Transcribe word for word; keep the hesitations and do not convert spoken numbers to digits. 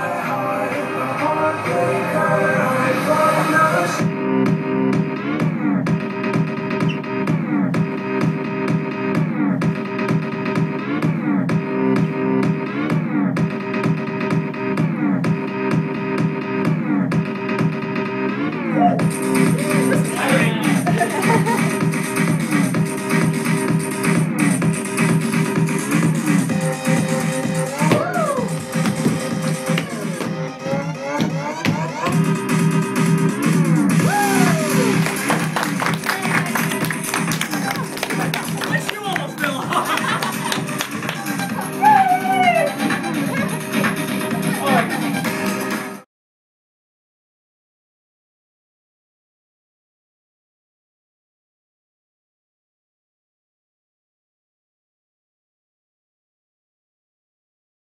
I